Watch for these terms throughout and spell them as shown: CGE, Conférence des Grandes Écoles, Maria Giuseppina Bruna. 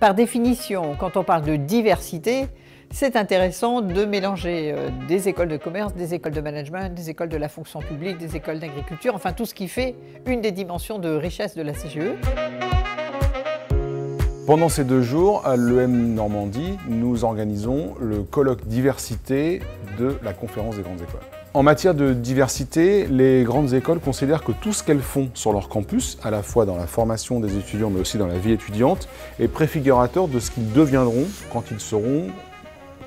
Par définition, quand on parle de diversité, c'est intéressant de mélanger des écoles de commerce, des écoles de management, des écoles de la fonction publique, des écoles d'agriculture, enfin tout ce qui fait une des dimensions de richesse de la CGE. Pendant ces 2 jours, à l'EM Normandie, nous organisons le colloque diversité de la Conférence des Grandes Écoles. En matière de diversité, les grandes écoles considèrent que tout ce qu'elles font sur leur campus, à la fois dans la formation des étudiants mais aussi dans la vie étudiante, est préfigurateur de ce qu'ils deviendront quand ils seront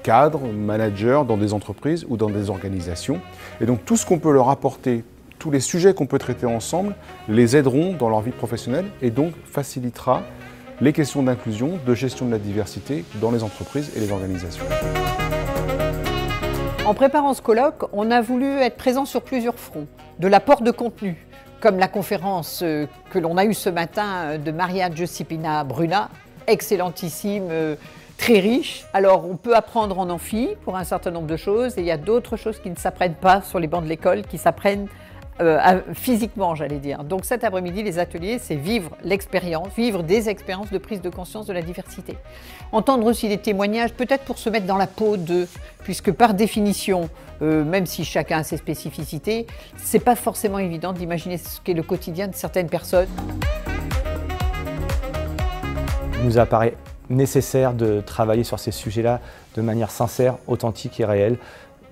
cadres, managers dans des entreprises ou dans des organisations. Et donc tout ce qu'on peut leur apporter, tous les sujets qu'on peut traiter ensemble, les aideront dans leur vie professionnelle et donc facilitera les questions d'inclusion, de gestion de la diversité dans les entreprises et les organisations. En préparant ce colloque, on a voulu être présent sur plusieurs fronts. De l'apport de contenu, comme la conférence que l'on a eue ce matin de Maria Giuseppina Bruna, excellentissime, très riche. Alors on peut apprendre en amphi pour un certain nombre de choses et il y a d'autres choses qui ne s'apprennent pas sur les bancs de l'école, qui s'apprennent physiquement, j'allais dire. Donc cet après-midi, les ateliers, c'est vivre l'expérience, vivre des expériences de prise de conscience de la diversité. Entendre aussi des témoignages, peut-être pour se mettre dans la peau d'eux, puisque par définition, même si chacun a ses spécificités, c'est pas forcément évident d'imaginer ce qu'est le quotidien de certaines personnes. Il nous apparaît nécessaire de travailler sur ces sujets-là de manière sincère, authentique et réelle,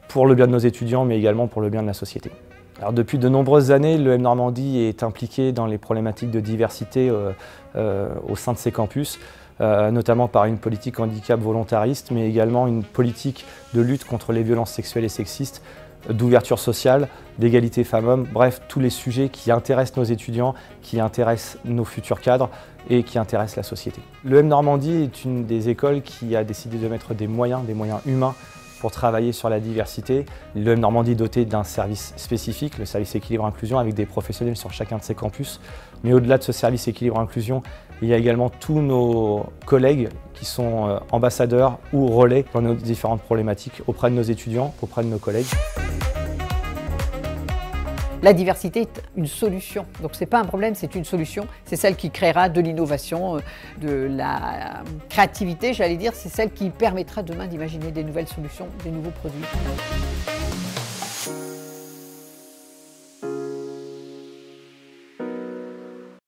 pour le bien de nos étudiants, mais également pour le bien de la société. Alors depuis de nombreuses années, l'EM Normandie est impliquée dans les problématiques de diversité au sein de ses campus, notamment par une politique handicap volontariste, mais également une politique de lutte contre les violences sexuelles et sexistes, d'ouverture sociale, d'égalité femmes-hommes, bref, tous les sujets qui intéressent nos étudiants, qui intéressent nos futurs cadres et qui intéressent la société. L'EM Normandie est une des écoles qui a décidé de mettre des moyens humains, pour travailler sur la diversité. L'EM Normandie est dotée d'un service spécifique, le service équilibre-inclusion, avec des professionnels sur chacun de ses campus. Mais au-delà de ce service équilibre-inclusion, il y a également tous nos collègues qui sont ambassadeurs ou relais dans nos différentes problématiques auprès de nos étudiants, auprès de nos collègues. La diversité est une solution, donc ce n'est pas un problème, c'est une solution. C'est celle qui créera de l'innovation, de la créativité, j'allais dire. C'est celle qui permettra demain d'imaginer des nouvelles solutions, des nouveaux produits.